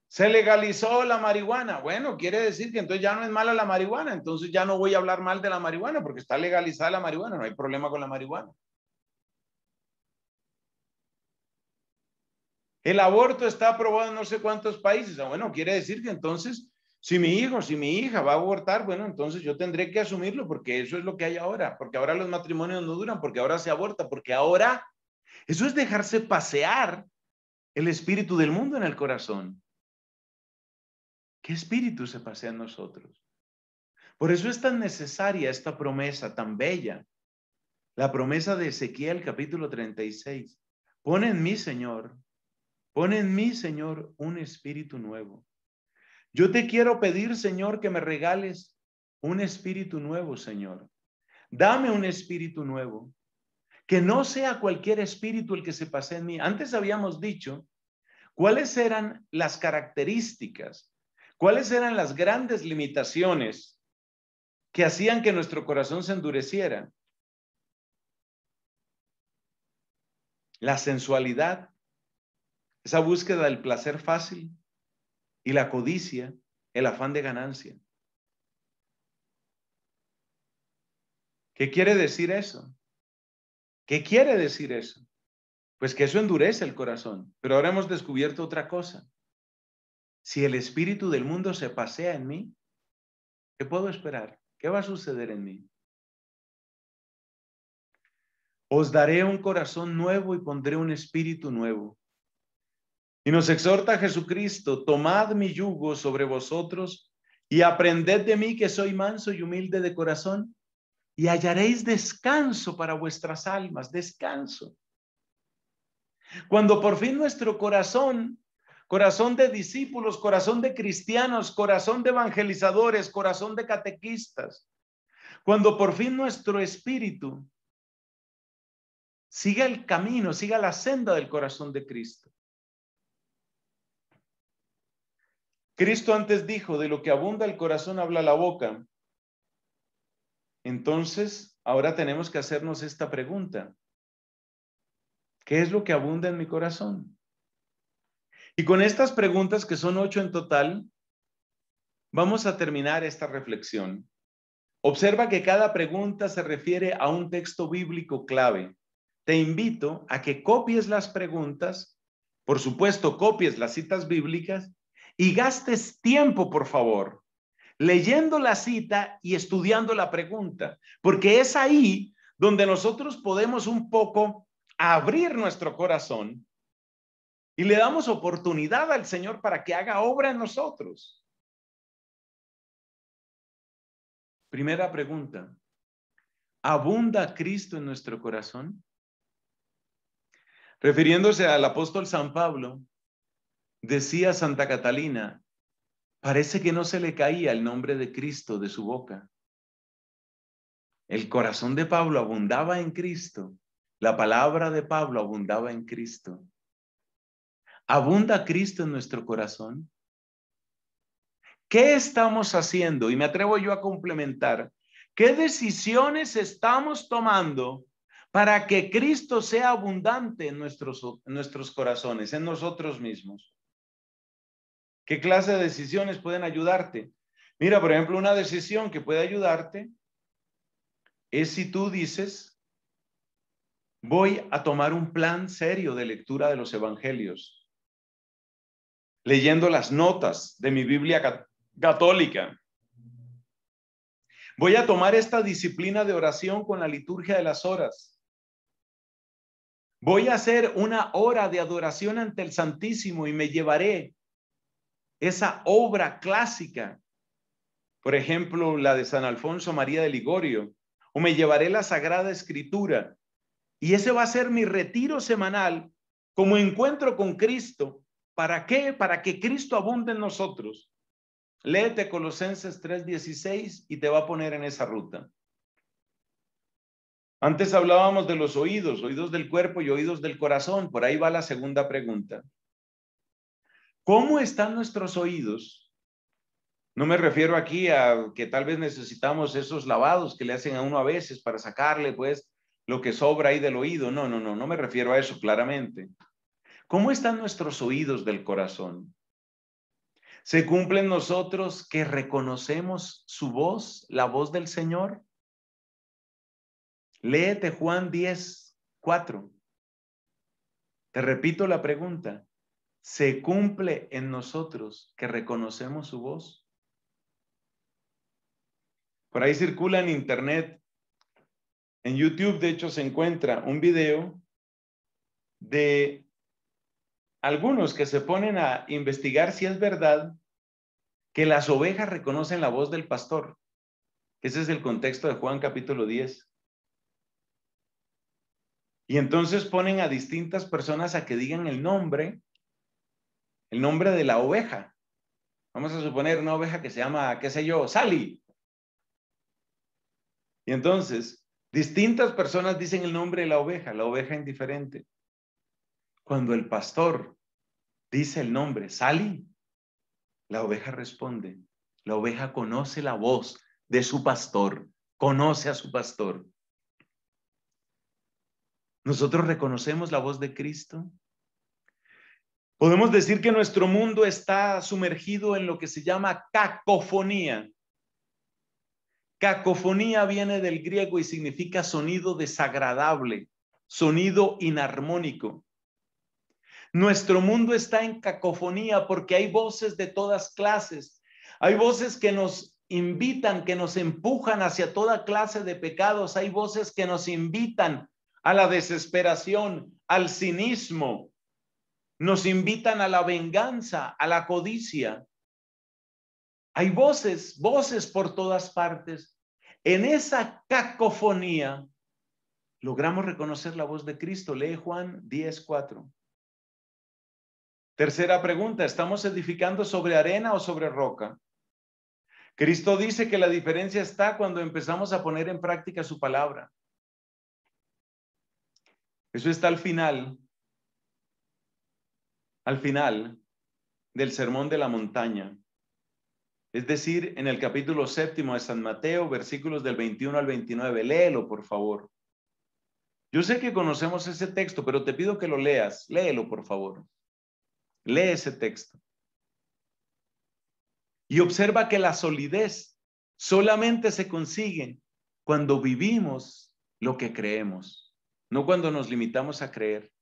Se legalizó la marihuana. Bueno, quiere decir que entonces ya no es mala la marihuana. Entonces ya no voy a hablar mal de la marihuana, porque está legalizada la marihuana. No hay problema con la marihuana. El aborto está aprobado en no sé cuántos países. Bueno, quiere decir que entonces... si mi hijo, si mi hija va a abortar, bueno, entonces yo tendré que asumirlo porque eso es lo que hay ahora, porque ahora los matrimonios no duran, porque ahora se aborta, porque ahora... Eso es dejarse pasear el espíritu del mundo en el corazón. ¿Qué espíritu se pasea en nosotros? Por eso es tan necesaria esta promesa tan bella, la promesa de Ezequiel capítulo 36. Pon en mí, Señor, un espíritu nuevo. Yo te quiero pedir, Señor, que me regales un espíritu nuevo, Señor. Dame un espíritu nuevo. Que no sea cualquier espíritu el que se pase en mí. Antes habíamos dicho cuáles eran las características, cuáles eran las grandes limitaciones que hacían que nuestro corazón se endureciera. La sensualidad, esa búsqueda del placer fácil. y la codicia, el afán de ganancia. ¿Qué quiere decir eso? ¿Qué quiere decir eso? Pues que eso endurece el corazón. Pero ahora hemos descubierto otra cosa. Si el espíritu del mundo se pasea en mí, ¿qué puedo esperar? ¿Qué va a suceder en mí? Os daré un corazón nuevo y pondré un espíritu nuevo. Y nos exhorta Jesucristo, tomad mi yugo sobre vosotros y aprended de mí que soy manso y humilde de corazón y hallaréis descanso para vuestras almas, descanso. Cuando por fin nuestro corazón, corazón de discípulos, corazón de cristianos, corazón de evangelizadores, corazón de catequistas, cuando por fin nuestro espíritu siga el camino, siga la senda del corazón de Cristo. Cristo antes dijo, de lo que abunda el corazón habla la boca. Entonces, ahora tenemos que hacernos esta pregunta. ¿Qué es lo que abunda en mi corazón? Y con estas preguntas, que son 8 en total, vamos a terminar esta reflexión. Observa que cada pregunta se refiere a un texto bíblico clave. Te invito a que copies las preguntas, por supuesto, copies las citas bíblicas y gastes tiempo, por favor, leyendo la cita y estudiando la pregunta, porque es ahí donde nosotros podemos un poco abrir nuestro corazón y le damos oportunidad al Señor para que haga obra en nosotros. Primera pregunta, ¿abunda Cristo en nuestro corazón? Refiriéndose al apóstol San Pablo, decía Santa Catalina, parece que no se le caía el nombre de Cristo de su boca. El corazón de Pablo abundaba en Cristo. La palabra de Pablo abundaba en Cristo. ¿Abunda Cristo en nuestro corazón? ¿Qué estamos haciendo? Y me atrevo yo a complementar. ¿Qué decisiones estamos tomando para que Cristo sea abundante en nuestros corazones, en nosotros mismos? ¿Qué clase de decisiones pueden ayudarte? Mira, por ejemplo, una decisión que puede ayudarte es si tú dices, voy a tomar un plan serio de lectura de los evangelios, leyendo las notas de mi Biblia católica. Voy a tomar esta disciplina de oración con la liturgia de las horas. Voy a hacer una hora de adoración ante el Santísimo y me llevaré esa obra clásica, por ejemplo, la de San Alfonso María de Ligorio, o me llevaré la Sagrada Escritura. Y ese va a ser mi retiro semanal como encuentro con Cristo. ¿Para qué? Para que Cristo abunde en nosotros. Léete Colosenses 3:16 y te va a poner en esa ruta. Antes hablábamos de los oídos, oídos del cuerpo y oídos del corazón. Por ahí va la segunda pregunta. ¿Cómo están nuestros oídos? No me refiero aquí a que tal vez necesitamos esos lavados que le hacen a uno a veces para sacarle pues lo que sobra ahí del oído. No me refiero a eso claramente. ¿Cómo están nuestros oídos del corazón? ¿Se cumple en nosotros que reconocemos su voz, la voz del Señor? Léete Juan 10:4. Te repito la pregunta. ¿Se cumple en nosotros que reconocemos su voz? Por ahí circula en internet, en YouTube de hecho se encuentra un video de algunos que se ponen a investigar si es verdad que las ovejas reconocen la voz del pastor. Ese es el contexto de Juan capítulo 10. Y entonces ponen a distintas personas a que digan el nombre de la oveja. Vamos a suponer una oveja que se llama, qué sé yo, Sally. Y entonces, distintas personas dicen el nombre de la oveja indiferente. Cuando el pastor dice el nombre, Sally, la oveja responde. La oveja conoce la voz de su pastor, conoce a su pastor. ¿Nosotros reconocemos la voz de Cristo? Podemos decir que nuestro mundo está sumergido en lo que se llama cacofonía. Cacofonía viene del griego y significa sonido desagradable, sonido inarmónico. Nuestro mundo está en cacofonía porque hay voces de todas clases. Hay voces que nos invitan, que nos empujan hacia toda clase de pecados. Hay voces que nos invitan a la desesperación, al cinismo. Nos invitan a la venganza, a la codicia. Hay voces, voces por todas partes. En esa cacofonía logramos reconocer la voz de Cristo. Lee Juan 10:4. Tercera pregunta, ¿estamos edificando sobre arena o sobre roca? Cristo dice que la diferencia está cuando empezamos a poner en práctica su palabra. Eso está al final. Al final del Sermón de la Montaña. Es decir, en el capítulo 7 de San Mateo, versículos del 21 al 29. Léelo, por favor. Yo sé que conocemos ese texto, pero te pido que lo leas. Léelo, por favor. Lee ese texto. Y observa que la solidez solamente se consigue cuando vivimos lo que creemos, no cuando nos limitamos a creer.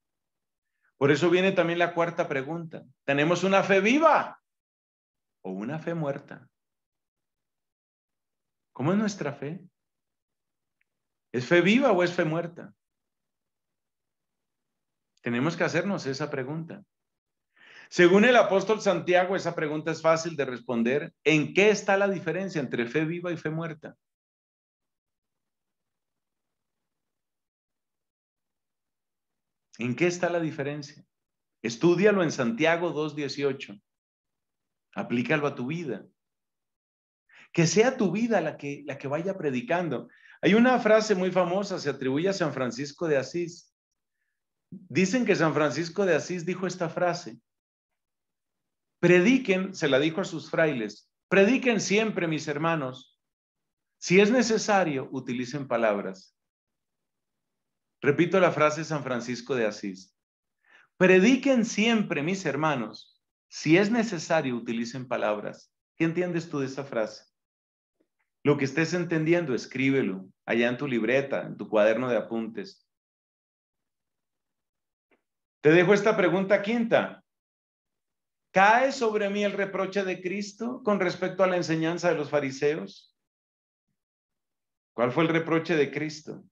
Por eso viene también la cuarta pregunta. ¿Tenemos una fe viva o una fe muerta? ¿Cómo es nuestra fe? ¿Es fe viva o es fe muerta? Tenemos que hacernos esa pregunta. Según el apóstol Santiago, esa pregunta es fácil de responder. ¿En qué está la diferencia entre fe viva y fe muerta? ¿En qué está la diferencia? Estúdialo en Santiago 2:18. Aplícalo a tu vida. Que sea tu vida la que vaya predicando. Hay una frase muy famosa, se atribuye a San Francisco de Asís. Dicen que San Francisco de Asís dijo esta frase. Prediquen, se la dijo a sus frailes, prediquen siempre, mis hermanos. Si es necesario, utilicen palabras. Repito la frase de San Francisco de Asís. Prediquen siempre, mis hermanos. Si es necesario, utilicen palabras. ¿Qué entiendes tú de esa frase? Lo que estés entendiendo, escríbelo allá en tu libreta, en tu cuaderno de apuntes. Te dejo esta pregunta quinta. ¿Cae sobre mí el reproche de Cristo con respecto a la enseñanza de los fariseos? ¿Cuál fue el reproche de Cristo?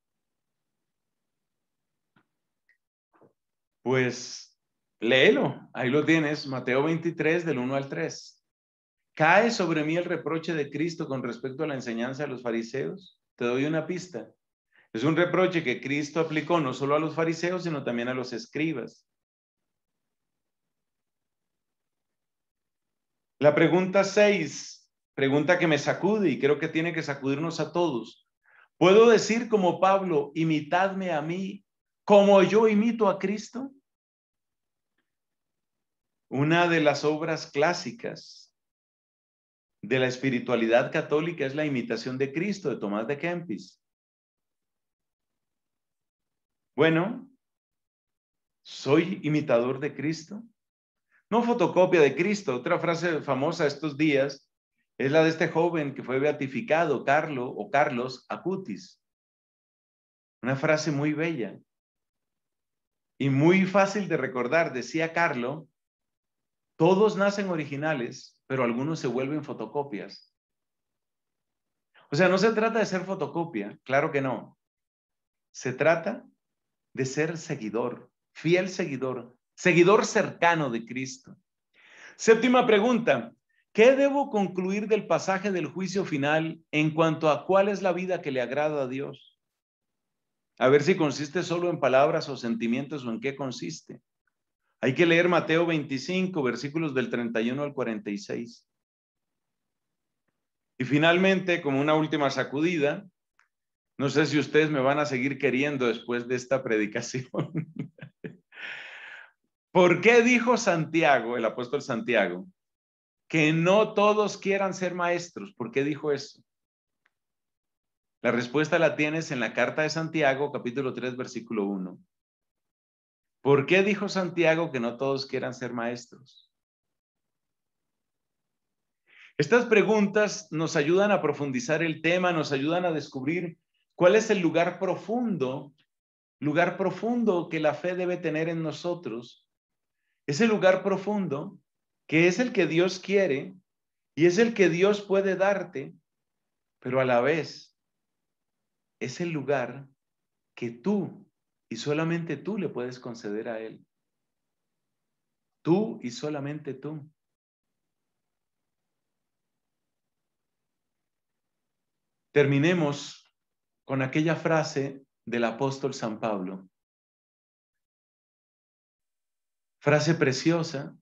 Pues léelo, ahí lo tienes, Mateo 23 del 1 al 3. ¿Cae sobre mí el reproche de Cristo con respecto a la enseñanza de los fariseos? Te doy una pista. Es un reproche que Cristo aplicó no solo a los fariseos, sino también a los escribas. La pregunta 6, pregunta que me sacude y creo que tiene que sacudirnos a todos. ¿Puedo decir como Pablo, imitadme a mí como yo imito a Cristo? Una de las obras clásicas de la espiritualidad católica es la imitación de Cristo de Tomás de Kempis. Bueno, ¿soy imitador de Cristo? No fotocopia de Cristo. Otra frase famosa estos días es la de este joven que fue beatificado, Carlos Acutis. Una frase muy bella y muy fácil de recordar. Decía Carlo, todos nacen originales, pero algunos se vuelven fotocopias. O sea, no se trata de ser fotocopia, claro que no. Se trata de ser seguidor, fiel seguidor. Seguidor cercano de Cristo. Séptima pregunta. ¿Qué debo concluir del pasaje del juicio final en cuanto a cuál es la vida que le agrada a Dios? A ver si consiste solo en palabras o sentimientos o en qué consiste. Hay que leer Mateo 25, versículos del 31 al 46. Y finalmente, como una última sacudida, no sé si ustedes me van a seguir queriendo después de esta predicación. ¿Por qué dijo Santiago, el apóstol Santiago, que no todos quieran ser maestros? ¿Por qué dijo eso? La respuesta la tienes en la carta de Santiago, capítulo 3, versículo 1. ¿Por qué dijo Santiago que no todos quieran ser maestros? Estas preguntas nos ayudan a profundizar el tema, nos ayudan a descubrir cuál es el lugar profundo que la fe debe tener en nosotros. Ese lugar profundo que es el que Dios quiere y es el que Dios puede darte, pero a la vez es el lugar que tú y solamente tú le puedes conceder a Él. Tú y solamente tú. Terminemos con aquella frase del apóstol San Pablo. Frase preciosa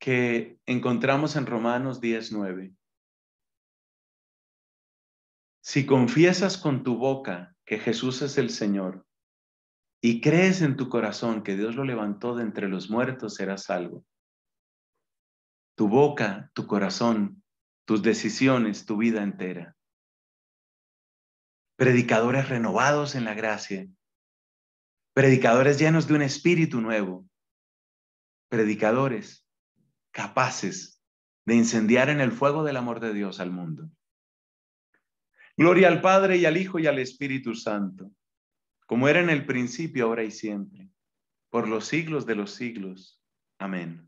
que encontramos en Romanos 10:9. Si confiesas con tu boca que Jesús es el Señor y crees en tu corazón que Dios lo levantó de entre los muertos, serás salvo. Tu boca, tu corazón, tus decisiones, tu vida entera. Predicadores renovados en la gracia. Predicadores llenos de un espíritu nuevo. Predicadores capaces de incendiar en el fuego del amor de Dios al mundo. Gloria al Padre, y al Hijo, y al Espíritu Santo, como era en el principio, ahora y siempre, por los siglos de los siglos. Amén.